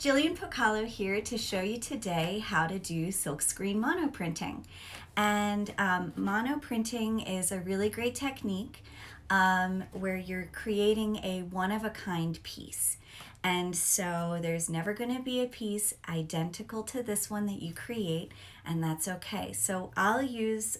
Gillian Pokalo here to show you today how to do silkscreen monoprinting. And monoprinting is a really great technique where you're creating a one-of-a-kind piece. And so there's never going to be a piece identical to this one that you create, and that's okay. So I'll use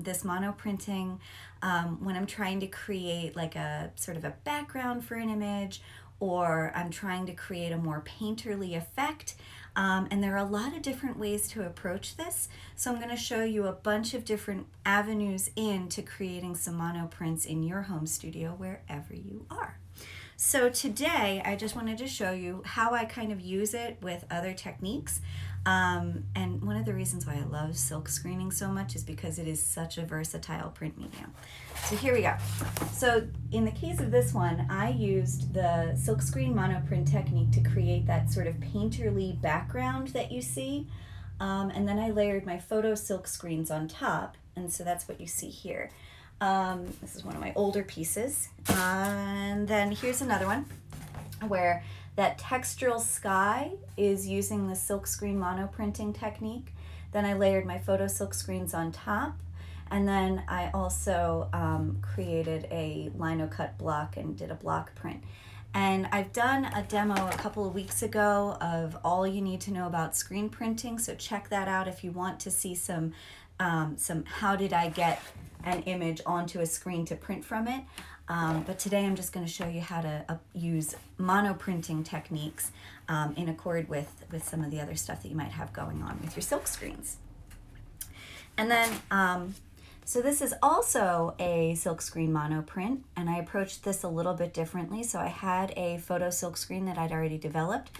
this monoprinting when I'm trying to create like a sort of a background for an image, or I'm trying to create a more painterly effect. And there are a lot of different ways to approach this. So I'm going to show you a bunch of different avenues into creating some monoprints in your home studio, wherever you are. So today, I just wanted to show you how I kind of use it with other techniques. And one of the reasons why I love silk screening so much is because it is such a versatile print medium. So here we go. So in the case of this one, I used the silkscreen monoprint technique to create that sort of painterly background that you see. And then I layered my photo silk screens on top. And so that's what you see here. This is one of my older pieces. And then here's another one where that textural sky is using the silkscreen monoprinting technique. Then I layered my photo silk screens on top. And then I also created a lino cut block and did a block print. And I've done a demo a couple of weeks ago of all you need to know about screen printing. So check that out if you want to see some how did I get an image onto a screen to print from it. But today I'm just going to show you how to use monoprinting techniques in accord with some of the other stuff that you might have going on with your silk screens. And then, so this is also a silkscreen monoprint, and I approached this a little bit differently. So I had a photo silkscreen that I'd already developed,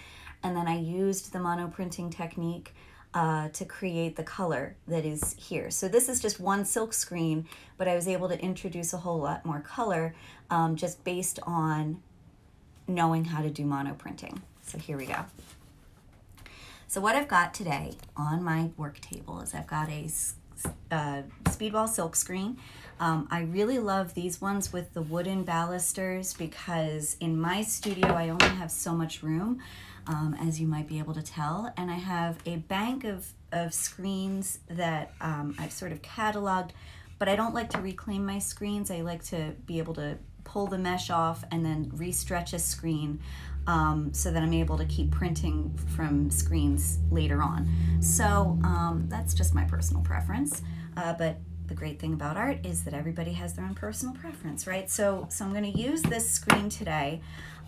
and then I used the monoprinting technique to create the color that is here. So this is just one silk screen, but I was able to introduce a whole lot more color just based on knowing how to do monoprinting. So here we go. So what I've got today on my work table is I've got a Speedball silk screen. I really love these ones with the wooden balusters because in my studio I only have so much room, as you might be able to tell, and I have a bank of screens that I've sort of cataloged, but I don't like to reclaim my screens. I like to be able to pull the mesh off and then re-stretch a screen so that I'm able to keep printing from screens later on. So that's just my personal preference, but the great thing about art is that everybody has their own personal preference, right? So I'm going to use this screen today,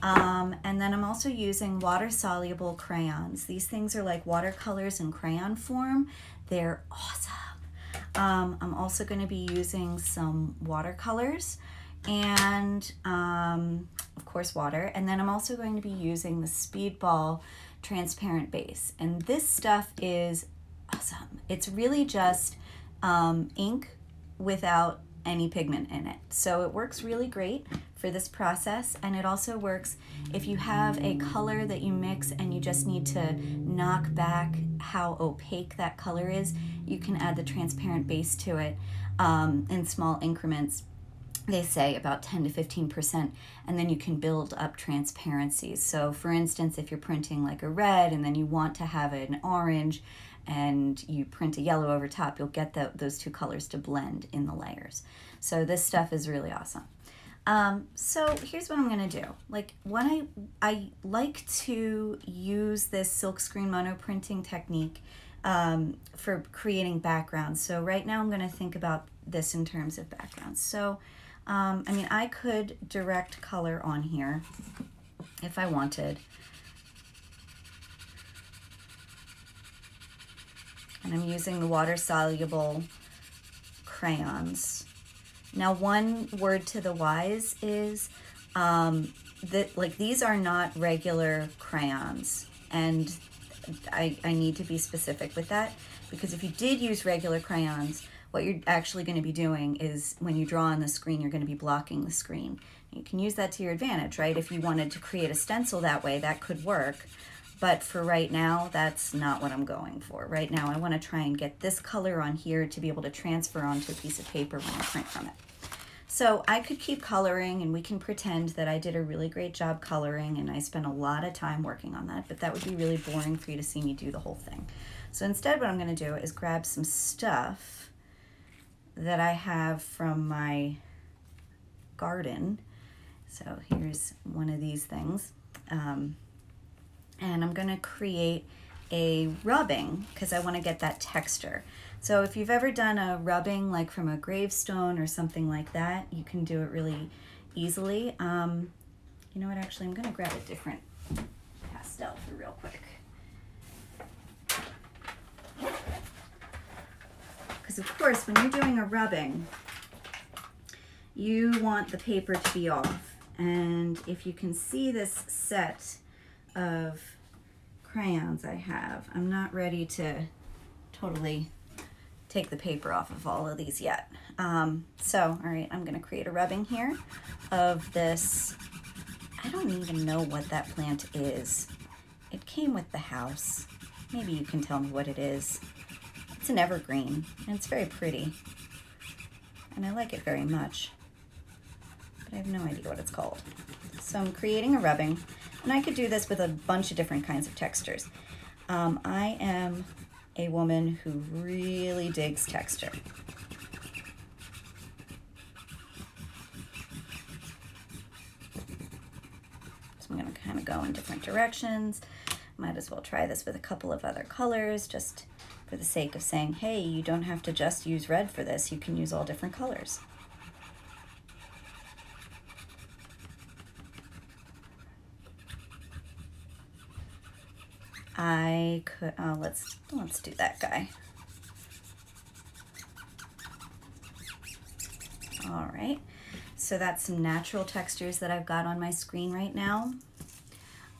and then I'm also using water-soluble crayons. These things are like watercolors in crayon form. They're awesome. I'm also going to be using some watercolors and of course water, and then I'm also going to be using the Speedball transparent base, and this stuff is awesome. It's really just ink without any pigment in it, so it works really great for this process, and it also works if you have a color that you mix and you just need to knock back how opaque that color is. You can add the transparent base to it in small increments. They say about 10 to 15%, and then you can build up transparencies. So for instance, if you're printing like a red and then you want to have an orange and you print a yellow over top, you'll get those two colors to blend in the layers. So this stuff is really awesome. So here's what I'm gonna do. Like when I like to use this silkscreen monoprinting technique for creating backgrounds. So right now I'm gonna think about this in terms of backgrounds. So I mean, I could direct color on here if I wanted. And I'm using the water-soluble crayons. Now, one word to the wise is that like these are not regular crayons, and I need to be specific with that, because if you did use regular crayons, what you're actually going to be doing is when you draw on the screen, you're going to be blocking the screen. You can use that to your advantage, right? If you wanted to create a stencil that way, that could work. But for right now, that's not what I'm going for. Right now, I want to try and get this color on here to be able to transfer onto a piece of paper when I print from it. So I could keep coloring, and we can pretend that I did a really great job coloring and I spent a lot of time working on that, but that would be really boring for you to see me do the whole thing. So instead, what I'm going to do is grab some stuff that I have from my garden. So here's one of these things. And I'm going to create a rubbing because I want to get that texture. So if you've ever done a rubbing like from a gravestone or something like that, you can do it really easily. You know what, actually, I'm gonna grab a different pastel for real quick. Because of course, when you're doing a rubbing, you want the paper to be off. And if you can see this set of crayons I have, I'm not ready to totally take the paper off of all of these yet. All right, I'm gonna create a rubbing here of this. I don't even know what that plant is. It came with the house. Maybe you can tell me what it is. It's an evergreen, and it's very pretty. And I like it very much, but I have no idea what it's called. So I'm creating a rubbing, and I could do this with a bunch of different kinds of textures. I am a woman who really digs texture. So I'm gonna kind of go in different directions. Might as well try this with a couple of other colors, just for the sake of saying, hey, you don't have to just use red for this, you can use all different colors. I could, let's do that guy. All right, so that's some natural textures that I've got on my screen right now.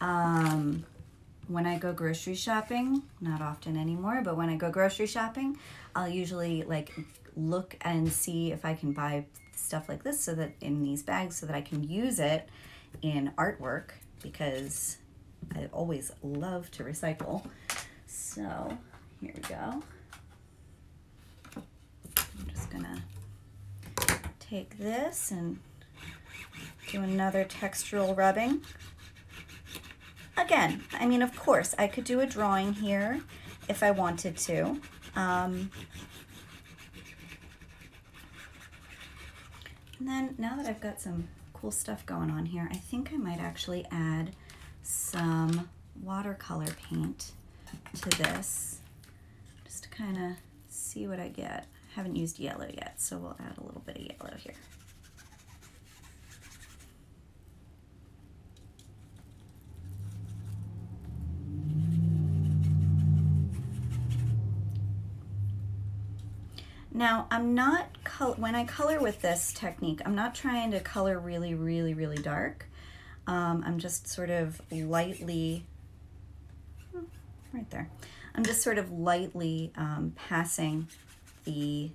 When I go grocery shopping, not often anymore, but when I go grocery shopping, I'll usually like look and see if I can buy stuff like this so that in these bags so that I can use it in artwork, because I always love to recycle. So here we go. I'm just gonna take this and do another textural rubbing. Again, I mean, of course, I could do a drawing here if I wanted to. And then now that I've got some cool stuff going on here, I think I might actually add some watercolor paint to this just to kind of see what I get. I haven't used yellow yet, so we'll add a little bit of yellow here. Now, I'm not, when I color with this technique, I'm not trying to color really, really, really dark. I'm just sort of lightly, right there. I'm just sort of lightly passing the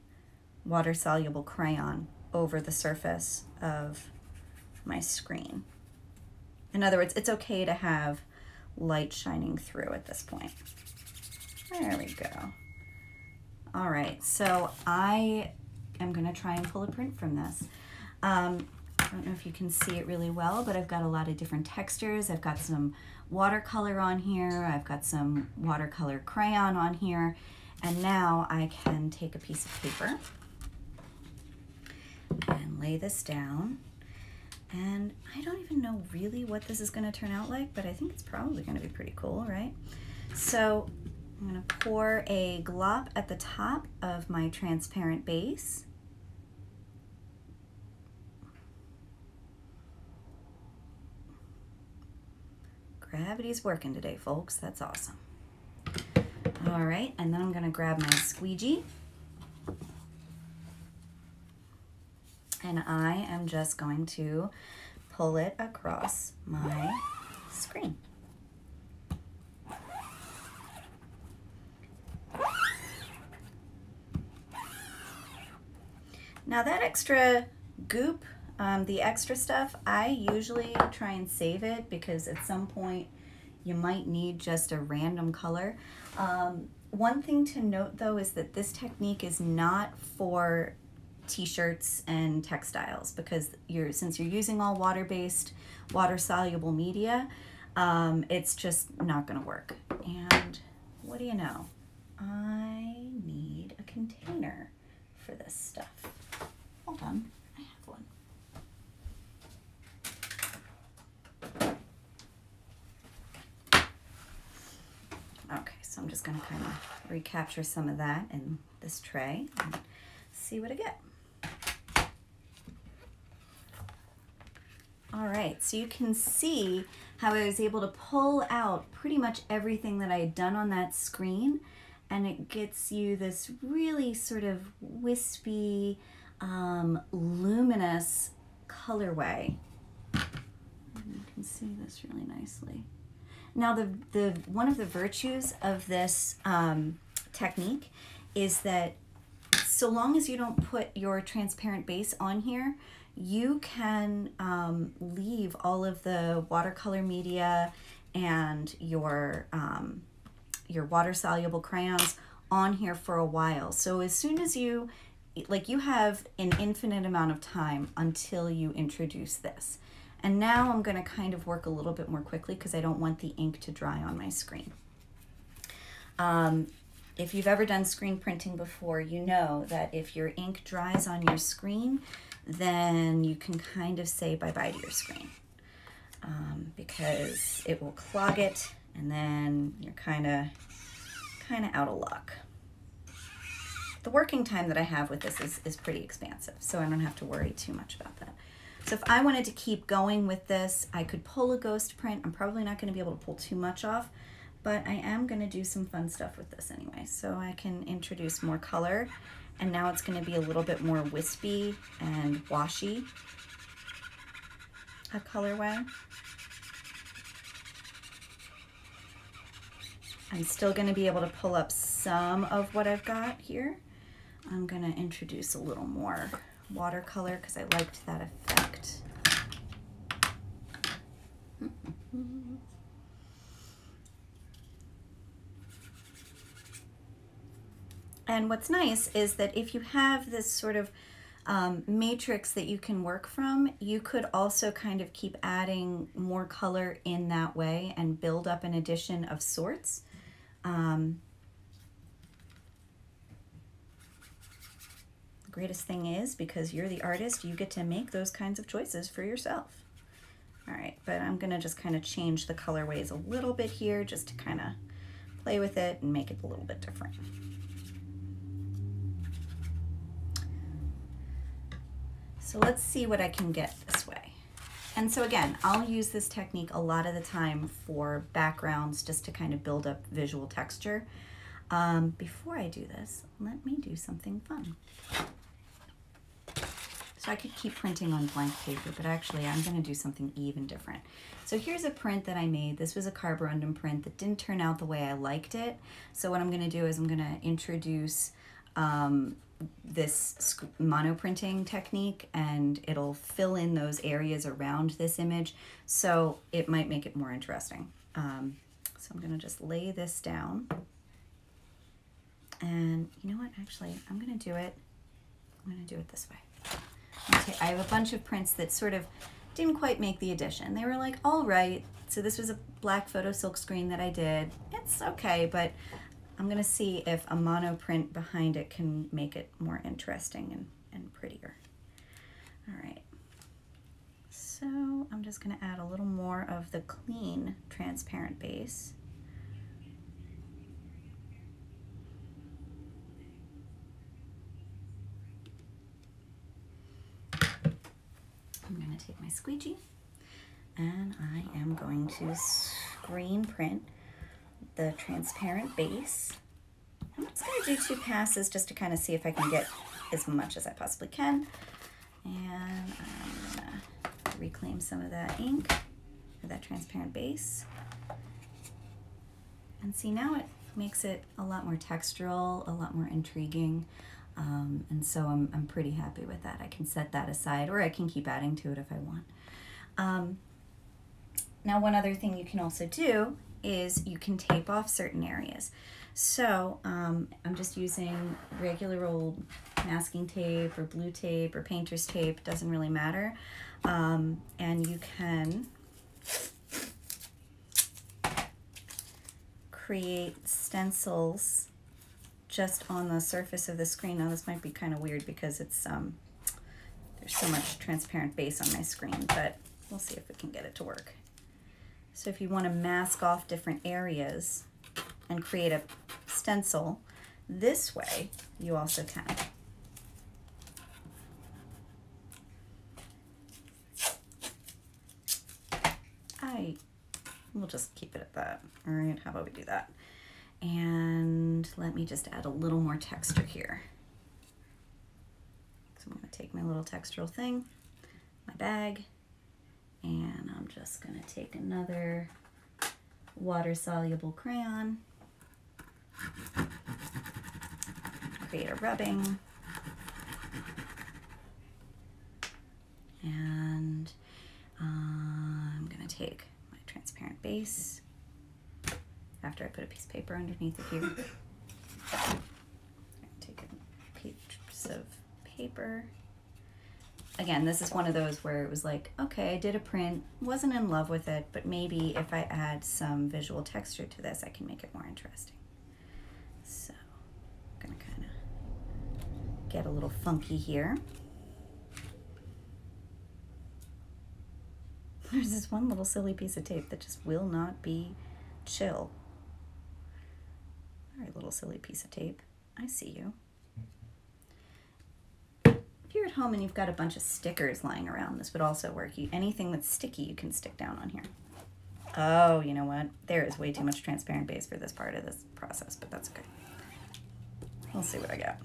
water-soluble crayon over the surface of my screen. In other words, it's okay to have light shining through at this point. There we go. All right, so I am gonna try and pull a print from this. I don't know if you can see it really well, but I've got a lot of different textures. I've got some watercolor on here. I've got some watercolor crayon on here. And now I can take a piece of paper and lay this down. And I don't even know really what this is going to turn out like, but I think it's probably going to be pretty cool, right? So I'm going to pour a glop at the top of my transparent base. Gravity's working today, folks. That's awesome. All right, and then I'm gonna grab my squeegee. And I am just going to pull it across my screen. Now that extra goop, the extra stuff, I usually try and save it because at some point you might need just a random color. One thing to note though is that this technique is not for t-shirts and textiles, because since you're using all water-based, water-soluble media, it's just not gonna work. And what do you know? I need a container for this stuff. Hold on, I have one. Okay, so I'm just gonna kind of recapture some of that in this tray and see what I get. All right, so you can see how I was able to pull out pretty much everything that I had done on that screen, and it gets you this really sort of wispy, luminous colorway. And you can see this really nicely. Now, one of the virtues of this technique is that so long as you don't put your transparent base on here, you can leave all of the watercolor media and your water-soluble crayons on here for a while. So as soon as you have an infinite amount of time until you introduce this. And now I'm going to kind of work a little bit more quickly because I don't want the ink to dry on my screen. If you've ever done screen printing before, you know that if your ink dries on your screen, then you can kind of say bye-bye to your screen, because it will clog it, and then you're kind of out of luck. The working time that I have with this is pretty expansive, so I don't have to worry too much about that. So if I wanted to keep going with this, I could pull a ghost print. I'm probably not going to be able to pull too much off, but I am going to do some fun stuff with this anyway. So I can introduce more color, and now it's going to be a little bit more wispy and washy a colorway. I'm still going to be able to pull up some of what I've got here. I'm going to introduce a little more watercolor because I liked that effect. And what's nice is that if you have this sort of matrix that you can work from, you could also kind of keep adding more color in that way and build up an addition of sorts. The greatest thing is, because you're the artist, you get to make those kinds of choices for yourself. All right, but I'm gonna just kind of change the colorways a little bit here just to kind of play with it and make it a little bit different. So let's see what I can get this way. And so again, I'll use this technique a lot of the time for backgrounds just to kind of build up visual texture. Before I do this, let me do something fun. So I could keep printing on blank paper, but actually I'm gonna do something even different. So here's a print that I made. This was a carborundum print that didn't turn out the way I liked it. So what I'm gonna do is I'm gonna introduce this monoprinting technique, and it'll fill in those areas around this image, so it might make it more interesting. So I'm gonna just lay this down, and you know what, actually I'm gonna do it this way. Okay, I have a bunch of prints that sort of didn't quite make the addition. They were like, all right, so this was a black photo silk screen that I did. It's okay, but I'm gonna see if a mono print behind it can make it more interesting and prettier. All right, so I'm just gonna add a little more of the clean transparent base. I'm gonna take my squeegee, and I am going to screen print the transparent base. I'm just gonna do two passes just to kind of see if I can get as much as I possibly can. And I'm gonna reclaim some of that ink, or that transparent base. And see, now it makes it a lot more textural, a lot more intriguing. And so I'm pretty happy with that. I can set that aside, or I can keep adding to it if I want. Now, one other thing you can also do is you can tape off certain areas. So I'm just using regular old masking tape or blue tape or painter's tape, doesn't really matter. And you can create stencils just on the surface of the screen. Now this might be kind of weird because it's there's so much transparent base on my screen, but we'll see if we can get it to work. So if you want to mask off different areas and create a stencil this way, you also can. We'll just keep it at that. All right, how about we do that? And let me just add a little more texture here. So I'm gonna take my little textural thing, my bag, and I'm just gonna take another water-soluble crayon, create a rubbing, and I'm gonna take my transparent base after I put a piece of paper underneath it here. I'm gonna take a piece of paper. Again, this is one of those where it was like, okay, I did a print, wasn't in love with it, but maybe if I add some visual texture to this, I can make it more interesting. So I'm gonna kind of get a little funky here. There's this one little silly piece of tape that just will not be chill. All right, little silly piece of tape, I see you. If you're at home and you've got a bunch of stickers lying around, this would also work. Anything that's sticky, you can stick down on here. Oh, you know what? There is way too much transparent base for this part of this process, but that's okay. We'll see what I got.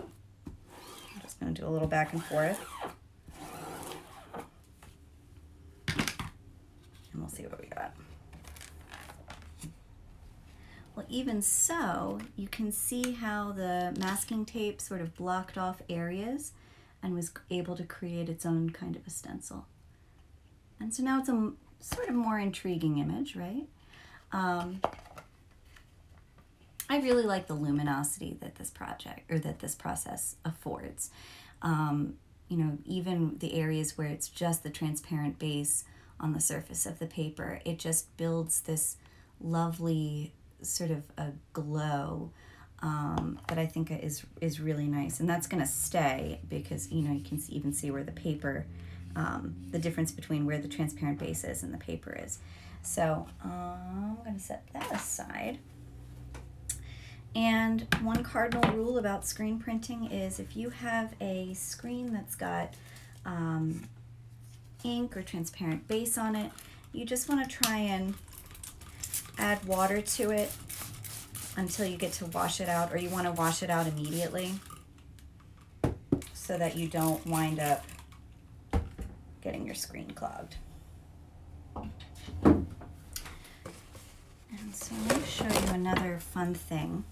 I'm just gonna do a little back and forth. And we'll see what we got. Well, even so, you can see how the masking tape sort of blocked off areas and was able to create its own kind of a stencil. And so now it's a sort of more intriguing image, right? I really like the luminosity that this project, or that this process affords. You know, even the areas where it's just the transparent base on the surface of the paper, it just builds this lovely sort of a glow that I think is really nice, and that's gonna stay because, you know, you can even see where the paper, the difference between where the transparent base is and the paper is. So I'm gonna set that aside. And one cardinal rule about screen printing is if you have a screen that's got ink or transparent base on it, you just want to try and add water to it until you get to wash it out, or you want to wash it out immediately so that you don't wind up getting your screen clogged. And so let me show you another fun thing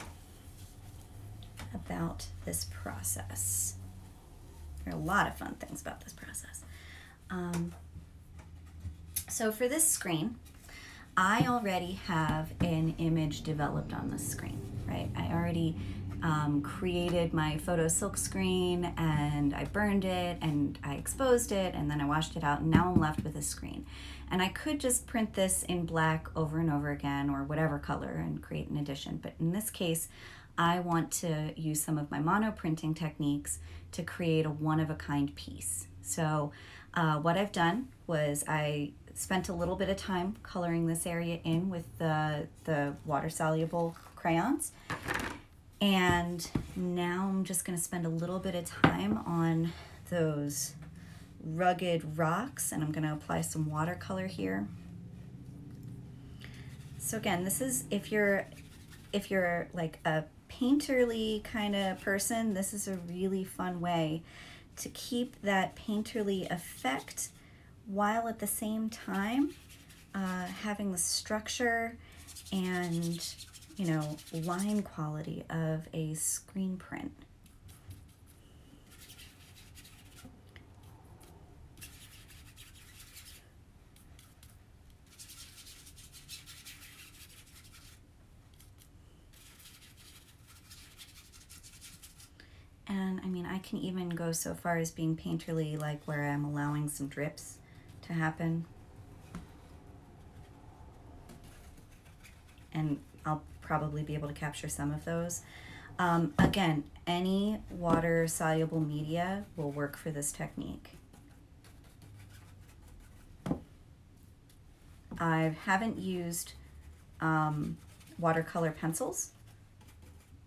about this process. There are a lot of fun things about this process. So for this screen, I already have an image developed on the screen, right? I already created my photo silk screen, and I burned it and I exposed it and then I washed it out, and now I'm left with a screen. And I could just print this in black over and over again, or whatever color, and create an edition. But in this case, I want to use some of my mono printing techniques to create a one-of-a-kind piece. So what I've done was I spent a little bit of time coloring this area in with the water-soluble crayons. And now I'm just gonna spend a little bit of time on those rugged rocks, and I'm gonna apply some watercolor here. So again, this is, if you're like a painterly kind of person, this is a really fun way to keep that painterly effect while at the same time having the structure and, you know, line quality of a screen print. can even go so far as being painterly, like where I'm allowing some drips to happen. And I'll probably be able to capture some of those. Again, any water-soluble media will work for this technique. I haven't used watercolor pencils,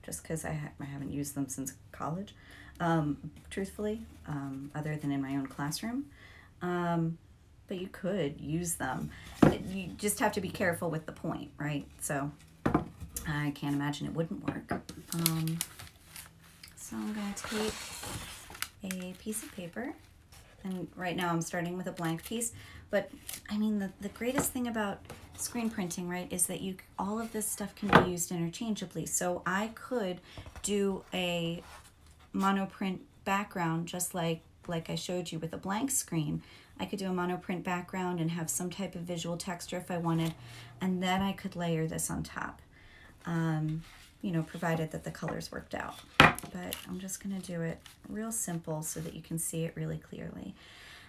just because I haven't used them since college, truthfully, other than in my own classroom. But you could use them. You just have to be careful with the point, right? So I can't imagine it wouldn't work. So I'm going to take a piece of paper, and right now I'm starting with a blank piece, but I mean the greatest thing about screen printing, right, is that all of this stuff can be used interchangeably. So I could do a monoprint background, just like I showed you with a blank screen. I could do a monoprint background and have some type of visual texture if I wanted, and then I could layer this on top, you know, provided that the colors worked out. But I'm just gonna do it real simple so that you can see it really clearly.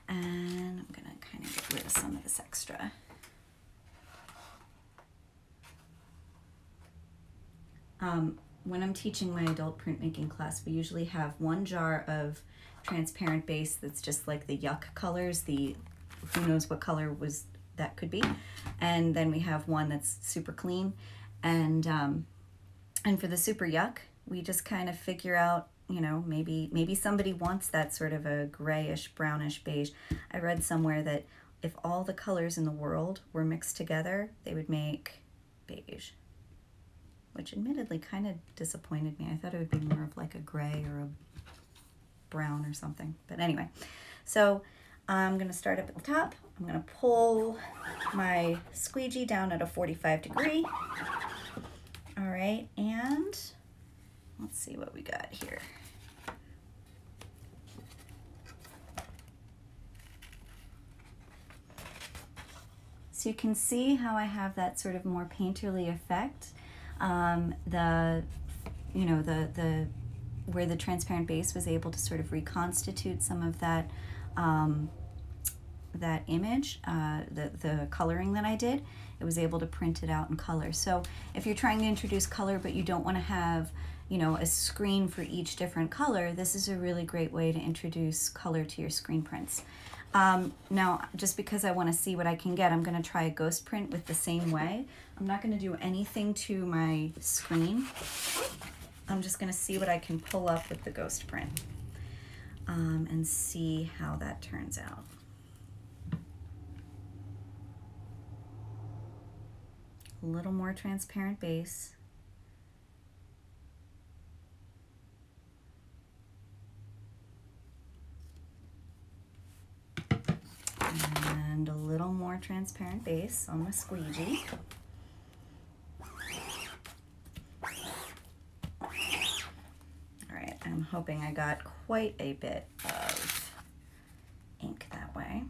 And I'm gonna kind of get rid of some of this extra. When I'm teaching my adult printmaking class, we usually have one jar of transparent base that's just like the yuck colors, the who knows what color was that could be, and then we have one that's super clean. And for the super yuck, we just kind of figure out, you know, maybe somebody wants that sort of a grayish, brownish beige. I read somewhere that if all the colors in the world were mixed together, they would make beige, which admittedly kind of disappointed me. I thought it would be more of like a gray or a brown or something. But anyway, so I'm gonna start up at the top. I'm gonna pull my squeegee down at a 45°. All right, and let's see what we got here. So you can see how I have that sort of more painterly effect. Where the transparent base was able to sort of reconstitute some of that that image, the coloring that I did, it was able to print it out in color. So if you're trying to introduce color but you don't want to have, you know, a screen for each different color, this is a really great way to introduce color to your screen prints. Now, just because I want to see what I can get, I'm going to try a ghost print with the same way. I'm not going to do anything to my screen. I'm just going to see what I can pull up with the ghost print and see how that turns out. A little more transparent base. And a little more transparent base on the squeegee. Alright, I'm hoping I got quite a bit of ink that way.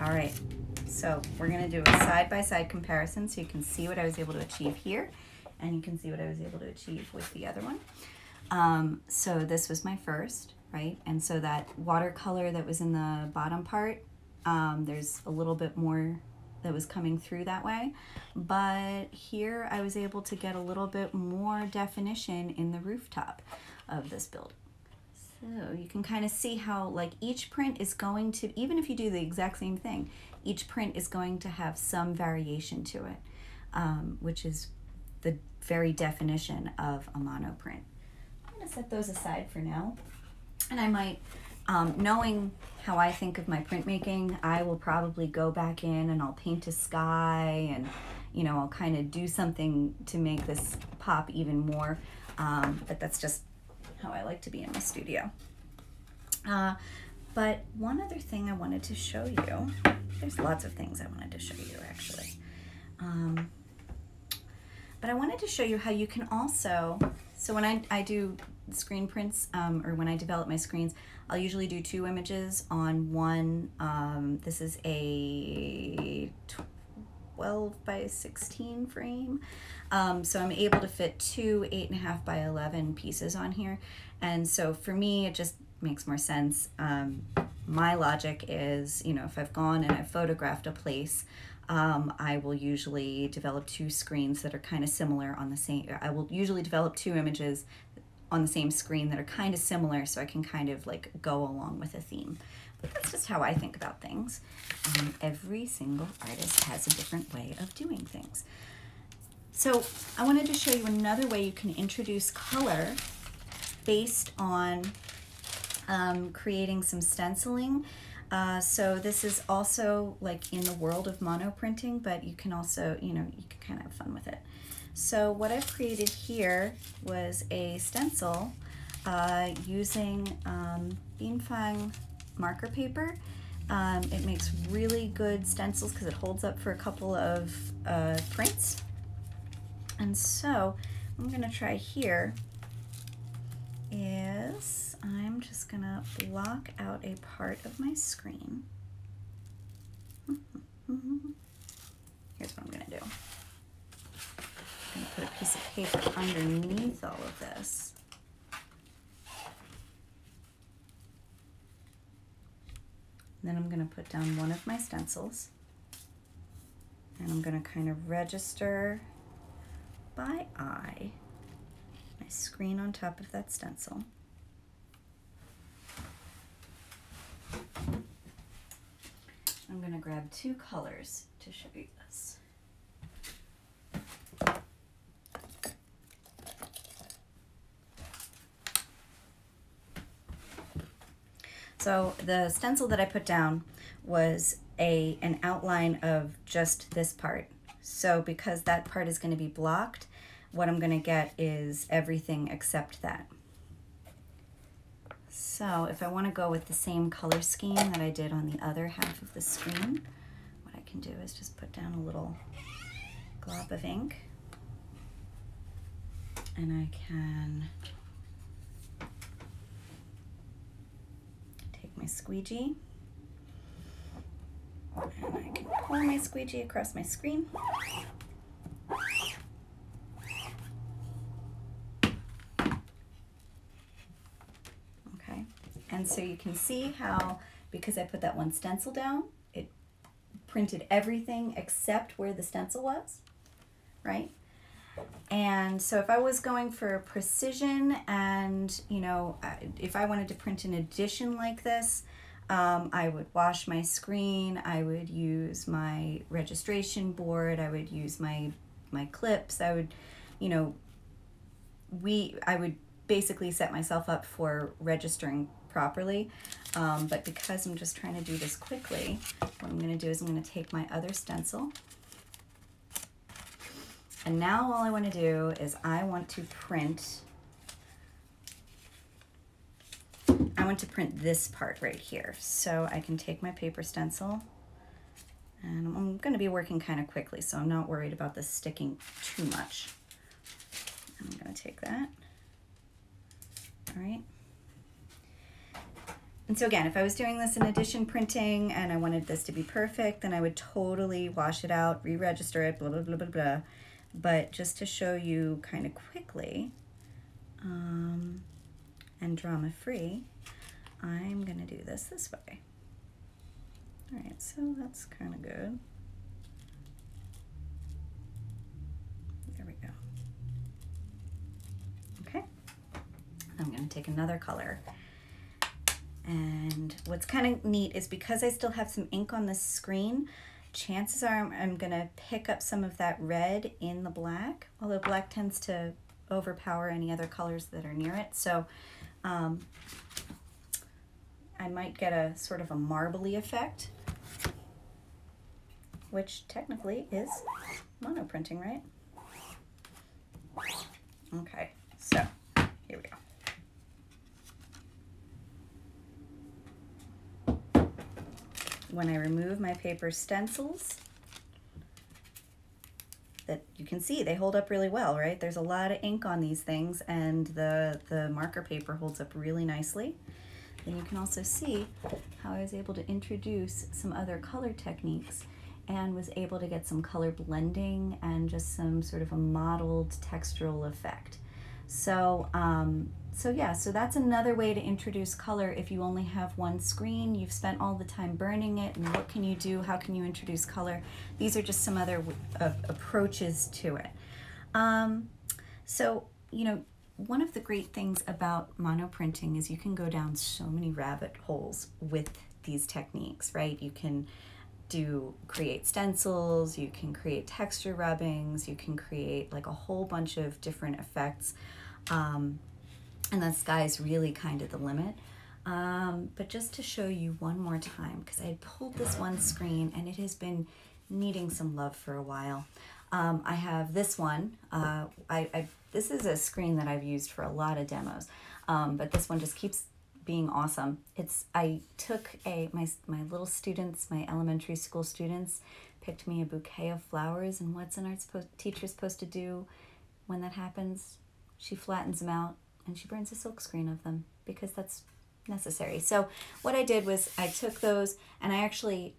Alright, so we're going to do a side-by-side comparison so you can see what I was able to achieve here, and you can see what I was able to achieve with the other one. So this was my first, right? And so that watercolor that was in the bottom part, there's a little bit more that was coming through that way. But here I was able to get a little bit more definition in the rooftop of this building. So you can kind of see how, like, each print is going to, even if you do the exact same thing, each print is going to have some variation to it, which is the very definition of a monoprint. I'm going to set those aside for now, and I might, knowing how I think of my printmaking, I will probably go back in and I'll paint a sky, and, you know, I'll kind of do something to make this pop even more, but that's just how I like to be in my studio. But one other thing I wanted to show you, there's lots of things I wanted to show you actually, but I wanted to show you how you can also, so when I do screen prints, or when I develop my screens, I'll usually do two images on one, this is a 12 by 16 frame. So I'm able to fit two 8.5 by 11 pieces on here. And so for me, it just makes more sense. My logic is, you know, if I've gone and I've photographed a place, I will usually develop two screens that are kind of similar on the same, I will usually develop two images on the same screen that are kind of similar, so I can kind of like go along with a theme. But that's just how I think about things. Every single artist has a different way of doing things. So I wanted to show you another way you can introduce color based on creating some stenciling. So this is also like in the world of monoprinting, but you can also, you know, you can kind of have fun with it. So what I've created here was a stencil using Beanfang marker paper. It makes really good stencils because it holds up for a couple of prints. And so I'm gonna try here is I'm just gonna block out a part of my screen. Here's what I'm gonna do. I'm going to put a piece of paper underneath all of this. And then I'm going to put down one of my stencils. And I'm going to kind of register by eye my screen on top of that stencil. I'm going to grab two colors to show you this. So the stencil that I put down was an outline of just this part. So because that part is going to be blocked, what I'm going to get is everything except that. So if I want to go with the same color scheme that I did on the other half of the screen, what I can do is just put down a little glob of ink, and I can my squeegee, and I can pull my squeegee across my screen. Okay, and so you can see how, because I put that one stencil down, it printed everything except where the stencil was, right? And so if I was going for precision and, you know, if I wanted to print an edition like this, I would wash my screen, I would use my registration board, I would use my clips, I would, you know, I would basically set myself up for registering properly. But because I'm just trying to do this quickly, what I'm going to do is I'm going to take my other stencil. And now all I want to do is I want to print this part right here. So I can take my paper stencil, and I'm going to be working kind of quickly, so I'm not worried about this sticking too much. I'm going to take that. All right. And so again, if I was doing this in edition printing and I wanted this to be perfect, then I would totally wash it out, re-register it, blah, blah, blah, blah, blah. But just to show you kind of quickly and drama-free, I'm gonna do this way. All right, so that's kind of good. There we go. Okay, I'm gonna take another color. And what's kind of neat is because I still have some ink on this screen, chances are I'm gonna pick up some of that red in the black, although black tends to overpower any other colors that are near it. So I might get a sort of a marbly effect, which technically is monoprinting, right? Okay, so here we go. When I remove my paper stencils, that you can see they hold up really well, right? There's a lot of ink on these things, and the marker paper holds up really nicely. And you can also see how I was able to introduce some other color techniques and was able to get some color blending and just some sort of a mottled textural effect. So, so that's another way to introduce color. If you only have one screen, you've spent all the time burning it, and what can you do? How can you introduce color? These are just some other approaches to it. So, you know, one of the great things about monoprinting is you can go down so many rabbit holes with these techniques, right? You can create stencils, you can create texture rubbings, you can create like a whole bunch of different effects, and the sky's really kind of the limit. But just to show you one more time, because I had pulled this one screen and it has been needing some love for a while. I have this one. This is a screen that I've used for a lot of demos, but this one just keeps being awesome. I took my little students, my elementary school students, picked me a bouquet of flowers, and what's an arts teacher supposed to do when that happens? She flattens them out and she burns a silk screen of them, because that's necessary. So what I did was I took those and I actually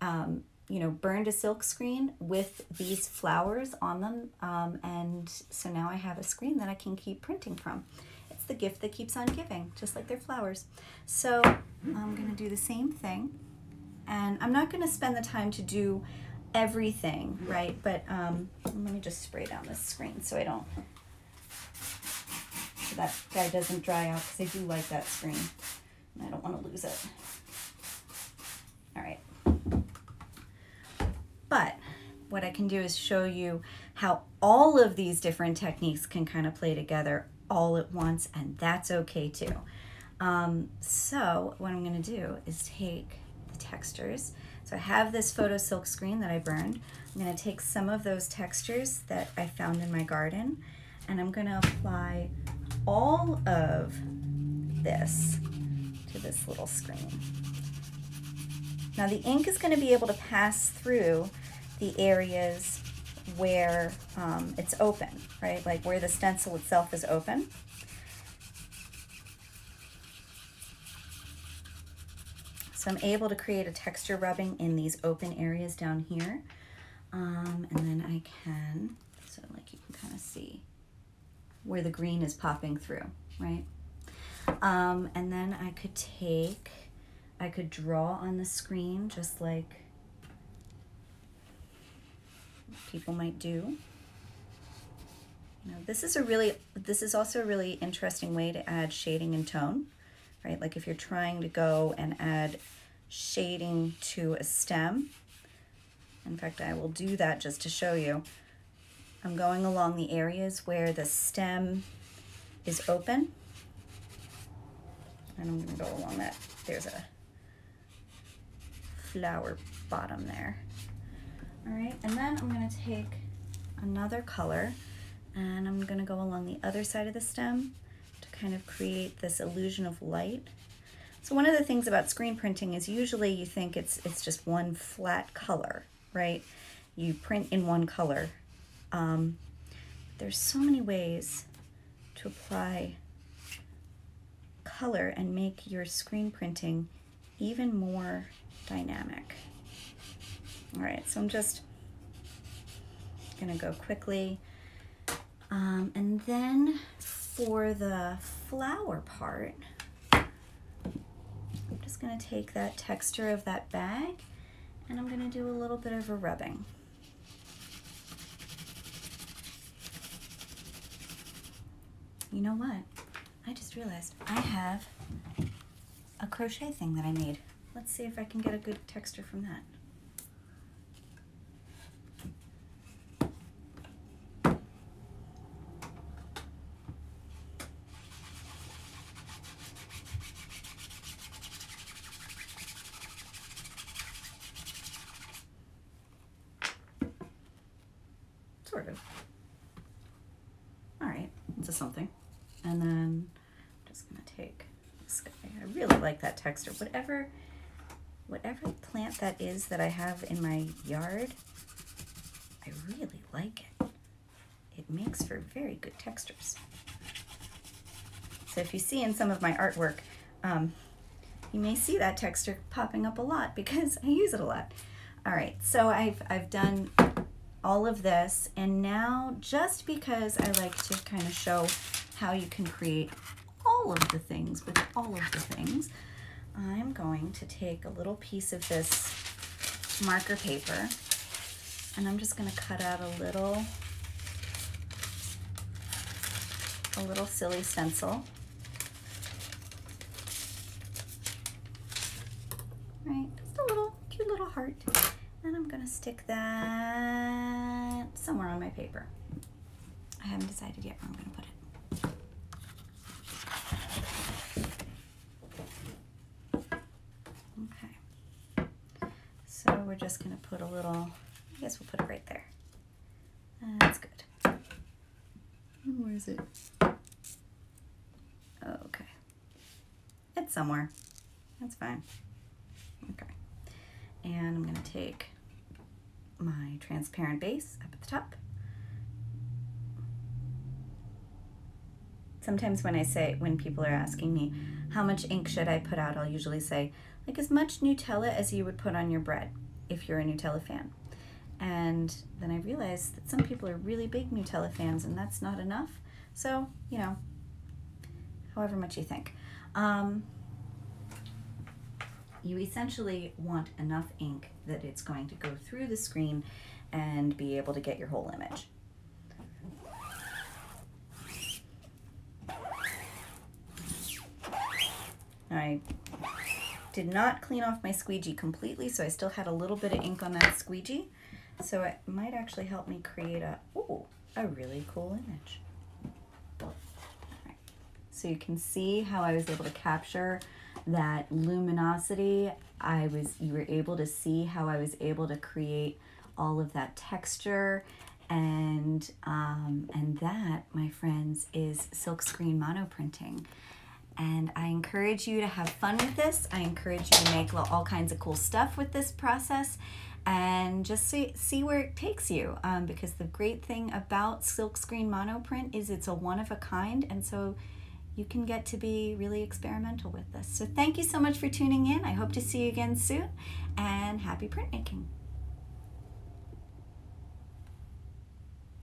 you know, burned a silk screen with these flowers on them, and so now I have a screen that I can keep printing from. It's the gift that keeps on giving, just like their flowers. So I'm going to do the same thing, and I'm not going to spend the time to do everything, right? But let me just spray down this screen so I don't, so that guy doesn't dry out, because I do like that screen and I don't want to lose it. All right. But what I can do is show you how all of these different techniques can kind of play together all at once, and that's okay too. So what I'm going to do is take the textures. So I have this photo silk screen that I burned. I'm going to take some of those textures that I found in my garden, and I'm going to apply all of this to this little screen. Now the ink is going to be able to pass through the areas where it's open, right? Like where the stencil itself is open. So I'm able to create a texture rubbing in these open areas down here. And then I can, so like you can kind of see where the green is popping through, right? And then I could take, I could draw on the screen just like people might do. You know, this is also a really interesting way to add shading and tone, right? Like if you're trying to go and add shading to a stem. In fact, I will do that just to show you. I'm going along the areas where the stem is open, and I'm gonna go along that. There's a flower bottom there. All right, and then I'm gonna take another color and I'm gonna go along the other side of the stem to kind of create this illusion of light. So one of the things about screen printing is usually you think it's just one flat color, right? You print in one color. There's so many ways to apply color and make your screen printing even more dynamic. All right, so I'm just gonna go quickly. And then for the flower part, I'm just gonna take that texture of that bag and I'm gonna do a little bit of a rubbing. You know what? I just realized I have a crochet thing that I made. Let's see if I can get a good texture from that. Sort of. All right, into something. And then I'm just gonna take this guy. I really like that texture. Whatever plant that is that I have in my yard, I really like it. It makes for very good textures. So if you see in some of my artwork, you may see that texture popping up a lot because I use it a lot. All right, so I've done all of this, and now just because I like to kind of show how you can create all of the things with all of the things, I'm going to take a little piece of this marker paper and I'm just going to cut out a little silly stencil heart, and I'm gonna stick that somewhere on my paper. I haven't decided yet where I'm gonna put it. Okay, so we're just gonna put a little, I guess we'll put it right there. That's good. Where is it? Okay, it's somewhere. That's fine. Okay. And I'm going to take my transparent base up at the top. Sometimes when people are asking me, how much ink should I put out? I'll usually say, like, as much Nutella as you would put on your bread, if you're a Nutella fan. And then I realized that some people are really big Nutella fans, and that's not enough. So, you know, however much you think. You essentially want enough ink that it's going to go through the screen and be able to get your whole image. I did not clean off my squeegee completely, so I still had a little bit of ink on that squeegee. So it might actually help me create a really cool image. All right. So you can see how I was able to capture that luminosity. You were able to see how I was able to create all of that texture, and that, my friends, is silkscreen monoprinting. And I encourage you to have fun with this. I encourage you to make all kinds of cool stuff with this process, and just see where it takes you. Because the great thing about silkscreen monoprint is it's a one of a kind, and so you can get to be really experimental with this. So thank you so much for tuning in. I hope to see you again soon, and happy printmaking.